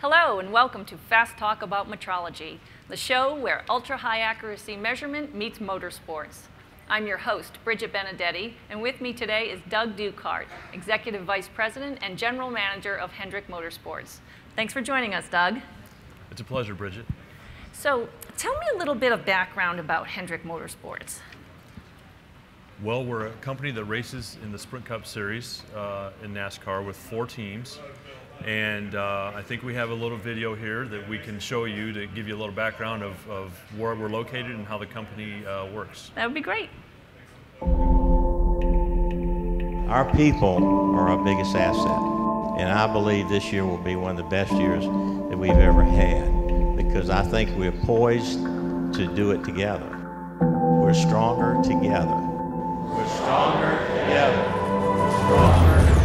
Hello and welcome to Fast Talk About Metrology, the show where ultra-high accuracy measurement meets motorsports. I'm your host, Bridget Benedetti, and with me today is Doug Duchardt, Executive Vice President and General Manager of Hendrick Motorsports. Thanks for joining us, Doug. It's a pleasure, Bridget. So, tell me a little bit of background about Hendrick Motorsports. Well, we're a company that races in the Sprint Cup Series in NASCAR with 4 teams. And I think we have a little video here that we can show you to give you a little background of where we're located and how the company works. That would be great. Our people are our biggest asset. And I believe this year will be one of the best years that we've ever had, because I think we're poised to do it together. We're stronger together. We're stronger together. We're stronger together. We're stronger together.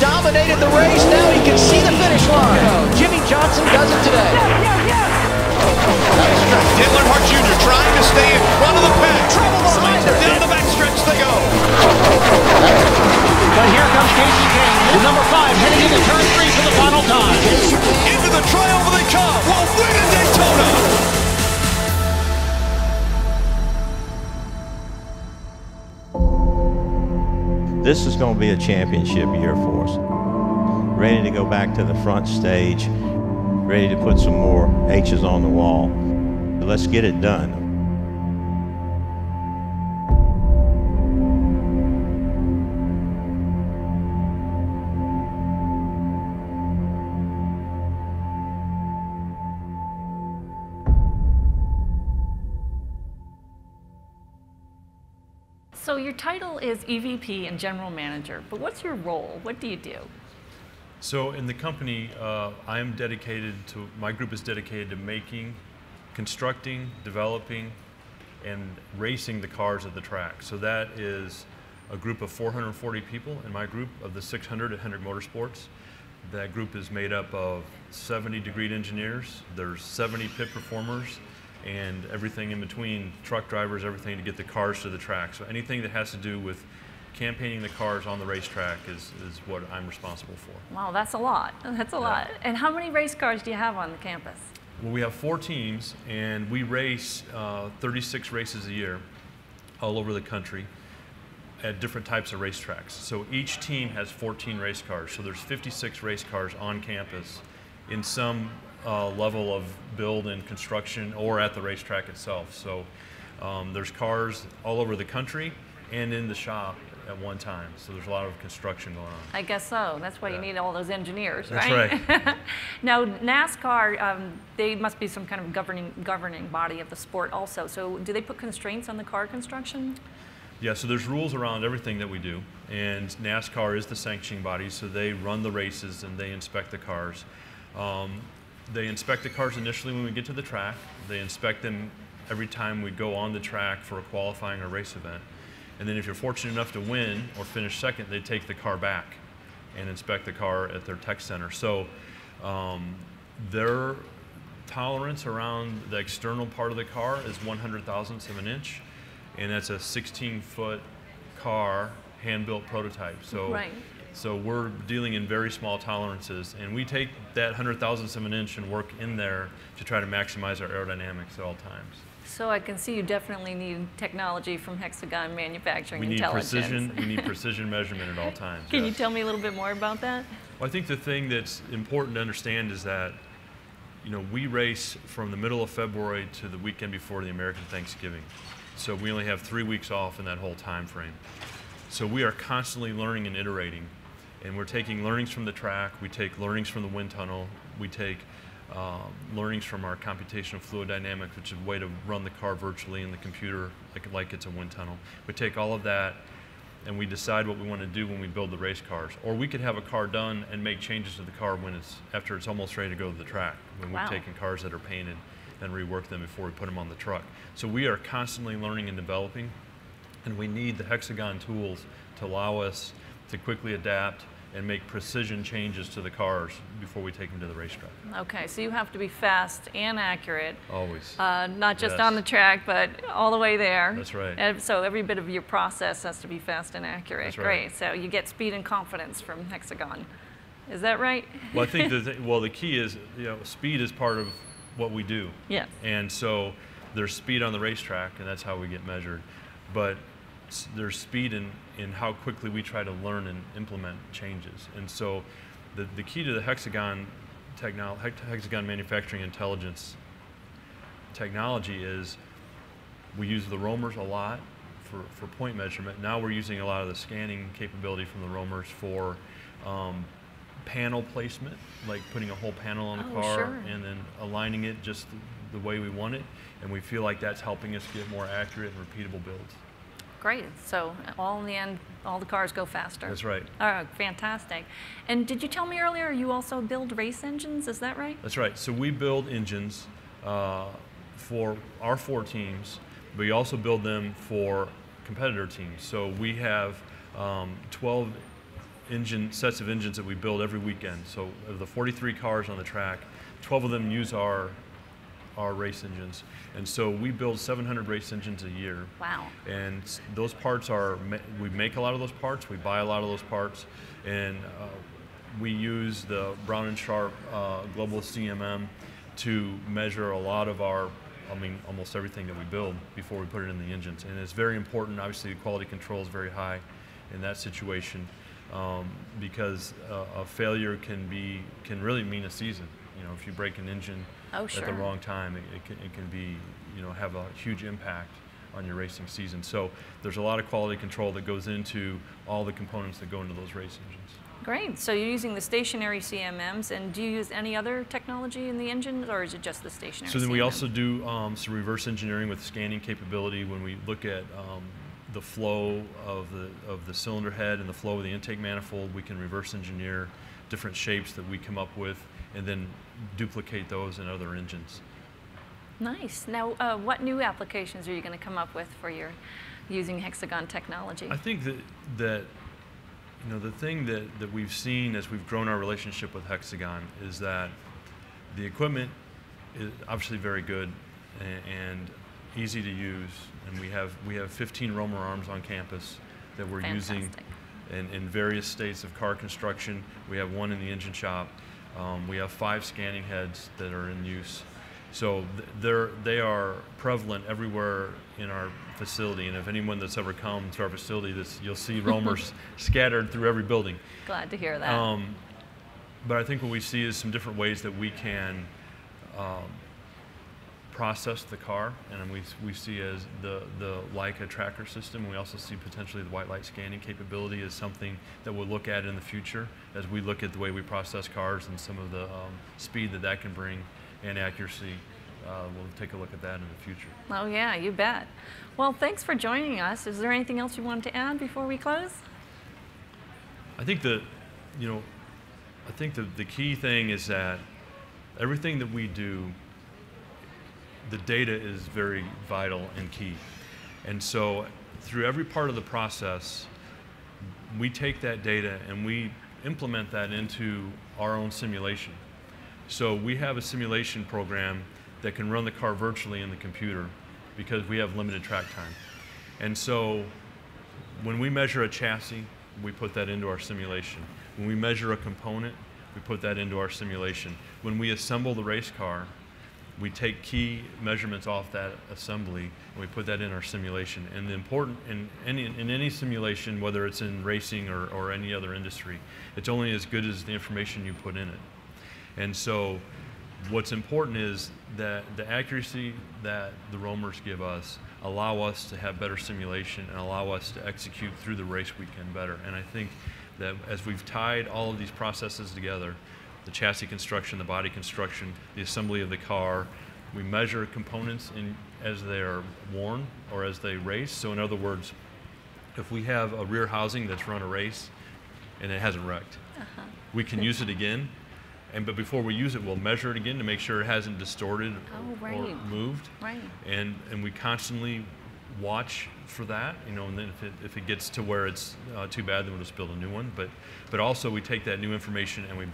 Dominated the race, now he can see the finish line. Jimmy Johnson does it today. Dan Earnhardt Jr. trying to stay in front of the pack. Slides it down the backstretch they go. But here comes Casey King, the number 5, heading into turn 3 for the final time. Into the triumph they come. We'll win at Daytona. This is going to be a championship year for us. Ready to go back to the front stage, ready to put some more H's on the wall. Let's get it done. So your title is EVP and General Manager, but what's your role? What do you do? So in the company, I am dedicated to, my group is dedicated to making, constructing, developing, and racing the cars at the track. So that is a group of 440 people in my group of the 600 at Hendrick Motorsports. That group is made up of 70 degreed engineers, there's 70 pit performers, and everything in between, truck drivers, everything to get the cars to the track. So anything that has to do with campaigning the cars on the racetrack is what I'm responsible for. Wow, that's a lot. That's a lot. And how many race cars do you have on the campus? Well, we have 4 teams, and we race 36 races a year all over the country at different types of racetracks. So each team has 14 race cars. So there's 56 race cars on campus in some level of build and construction or at the racetrack itself. So there's cars all over the country and in the shop at one time. So there's a lot of construction going on. I guess so. That's why you need all those engineers, right? That's right. Now NASCAR, they must be some kind of governing body of the sport also. So do they put constraints on the car construction? Yeah, so there's rules around everything that we do. And NASCAR is the sanctioning body, so they run the races and they inspect the cars. They inspect the cars initially when we get to the track. They inspect them every time we go on the track for a qualifying or race event. And then if you're fortunate enough to win or finish second, they take the car back and inspect the car at their tech center. So their tolerance around the external part of the car is 100,000ths of an inch. And that's a 16-foot car, hand-built prototype. So. Right. So we're dealing in very small tolerances, and we take that 100,000ths of an inch and work in there to try to maximize our aerodynamics at all times. So I can see you definitely need technology from Hexagon Manufacturing Intelligence. We need precision measurement at all times. Can you tell me a little bit more about that? Well, I think the thing that's important to understand is that, you know, we race from the middle of February to the weekend before the American Thanksgiving. So we only have 3 weeks off in that whole time frame. So we are constantly learning and iterating, and we're taking learnings from the track, we take learnings from the wind tunnel, we take learnings from our computational fluid dynamics, which is a way to run the car virtually in the computer like it's a wind tunnel. We take all of that and we decide what we want to do when we build the race cars. Or we could have a car done and make changes to the car when it's, after it's almost ready to go to the track, when wow. We've taken cars that are painted and reworked them before we put them on the truck. So we are constantly learning and developing, and we need the Hexagon tools to allow us to quickly adapt and make precision changes to the cars before we take them to the racetrack. Okay, so you have to be fast and accurate. Always. Not just yes. on the track, but all the way there. That's right. And so every bit of your process has to be fast and accurate. That's right. Great, so you get speed and confidence from Hexagon. Is that right? Well, I think the key is, you know, speed is part of what we do. Yes. And so there's speed on the racetrack, and that's how we get measured. But there's speed in how quickly we try to learn and implement changes. And so the key to the Hexagon Manufacturing Intelligence technology is we use the Romers a lot for point measurement. Now we're using a lot of the scanning capability from the Romers for panel placement, like putting a whole panel on a car sure. and then aligning it just the way we want it. And we feel like that's helping us get more accurate and repeatable builds. Great. So all in the end, all the cars go faster. That's right. All right, fantastic. And did you tell me earlier you also build race engines? Is that right? That's right. So we build engines for our four teams, but we also build them for competitor teams. So we have 12 sets of engines that we build every weekend. So of the 43 cars on the track, 12 of them use our race engines, and so we build 700 race engines a year. Wow! And those parts we make a lot of those parts, we buy a lot of those parts, and we use the Brown and Sharp global CMM to measure a lot of our, I mean, almost everything that we build before we put it in the engines. And it's very important. Obviously, the quality control is very high in that situation because a failure can really mean a season. You know, if you break an engine. Oh, sure. At the wrong time, it can be, you know, have a huge impact on your racing season. So there's a lot of quality control that goes into all the components that go into those race engines. Great. So you're using the stationary CMMs, and do you use any other technology in the engine, or is it just the stationary? So then we also do some reverse engineering with scanning capability when we look at the flow of the cylinder head and the flow of the intake manifold. We can reverse engineer different shapes that we come up with, and then duplicate those in other engines. Nice. Now, what new applications are you going to come up with for your using Hexagon technology? I think that you know, the thing that we've seen as we've grown our relationship with Hexagon is that the equipment is obviously very good and easy to use, and we have 15 Romer arms on campus that we're Fantastic. Using in various states of car construction. We have one in the engine shop. We have 5 scanning heads that are in use. So they are prevalent everywhere in our facility, and if anyone that's ever come to our facility, you'll see Romers scattered through every building. Glad to hear that. But I think what we see is some different ways that we can process the car, and we see as the Leica tracker system. We also see potentially the white light scanning capability as something that we'll look at in the future as we look at the way we process cars and some of the speed that can bring and accuracy. We'll take a look at that in the future. Oh yeah, you bet. Well, thanks for joining us. Is there anything else you wanted to add before we close? I think the key thing is that everything that we do, the data is very vital and key. And so through every part of the process, we take that data and we implement that into our own simulation. So we have a simulation program that can run the car virtually in the computer because we have limited track time. And so when we measure a chassis, we put that into our simulation. When we measure a component, we put that into our simulation. When we assemble the race car, we take key measurements off that assembly and we put that in our simulation. And the important in any simulation, whether it's in racing or any other industry, it's only as good as the information you put in it. And so what's important is that the accuracy that the Romers give us allow us to have better simulation and allow us to execute through the race weekend better. And I think that as we've tied all of these processes together, the chassis construction, the body construction, the assembly of the car, we measure components as they are worn or as they race. So in other words, if we have a rear housing that's run a race and it hasn't wrecked, we can use it again. But before we use it, we'll measure it again to make sure it hasn't distorted or moved. Right. And we constantly watch for that, you know, and then if it gets to where it's too bad, then we'll just build a new one. But also we take that new information and we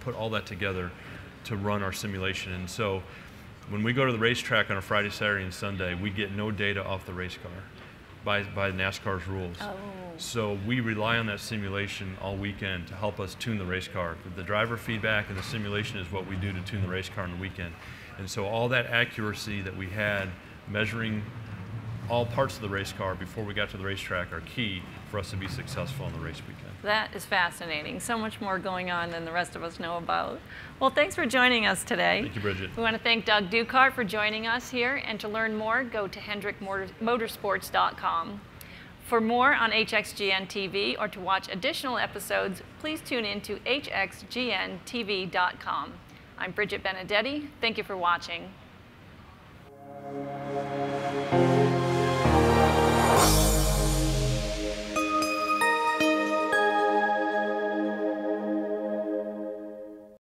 put all that together to run our simulation. And so when we go to the racetrack on a Friday, Saturday, and Sunday, we get no data off the race car by NASCAR's rules. Oh. So we rely on that simulation all weekend to help us tune the race car. The driver feedback and the simulation is what we do to tune the race car on the weekend. And so all that accuracy that we had measuring all parts of the race car before we got to the racetrack are key for us to be successful on the race weekend. That is fascinating. So much more going on than the rest of us know about. Well, thanks for joining us today. Thank you, Bridget. We want to thank Doug Duchardt for joining us here. And to learn more, go to HendrickMotorsports.com. For more on HXGN TV or to watch additional episodes, please tune in to HXGNTV.com. I'm Bridget Benedetti. Thank you for watching.